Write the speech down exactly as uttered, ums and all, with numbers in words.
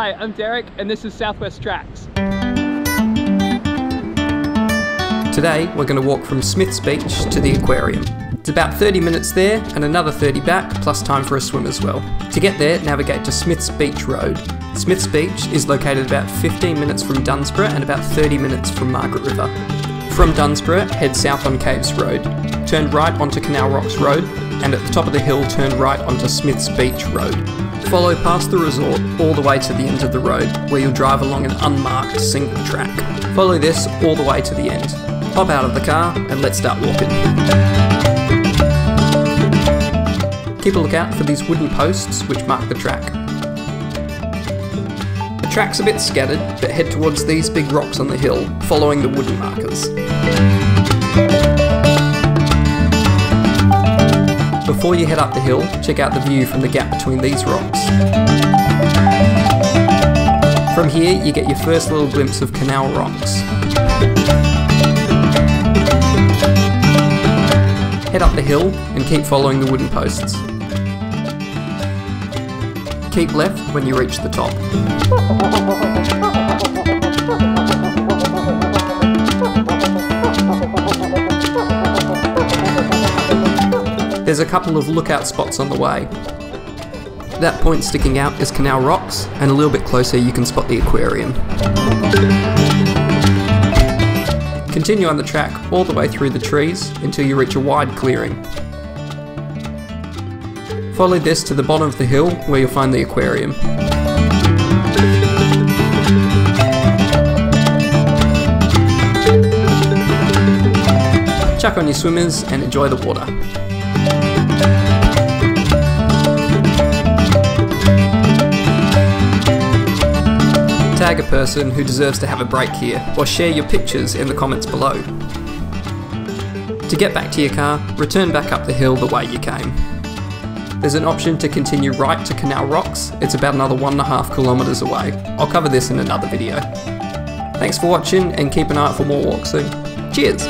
Hi, I'm Derek and this is Southwest Tracks. Today we're going to walk from Smiths Beach to the aquarium. It's about thirty minutes there and another thirty back, plus time for a swim as well. To get there, navigate to Smiths Beach Road. Smiths Beach is located about fifteen minutes from Dunsborough and about thirty minutes from Margaret River. From Dunsborough, head south on Caves Road. Turn right onto Canal Rocks Road, and at the top of the hill turn right onto Smiths Beach Road. Follow past the resort all the way to the end of the road, where you'll drive along an unmarked single track. Follow this all the way to the end. Hop out of the car and let's start walking. Keep a lookout for these wooden posts which mark the track. The track's a bit scattered, but head towards these big rocks on the hill, following the wooden markers. Before you head up the hill, check out the view from the gap between these rocks. From here, you get your first little glimpse of Canal Rocks. Head up the hill and keep following the wooden posts. Keep left when you reach the top. There's a couple of lookout spots on the way. That point sticking out is Canal Rocks, and a little bit closer you can spot the aquarium. Continue on the track all the way through the trees until you reach a wide clearing. Follow this to the bottom of the hill where you'll find the aquarium. Chuck on your swimmers and enjoy the water. Tag a person who deserves to have a break here, or share your pictures in the comments below. To get back to your car, return back up the hill the way you came. There's an option to continue right to Canal Rocks. It's about another one and a half kilometres away. I'll cover this in another video. Thanks for watching and keep an eye out for more walks soon. Cheers!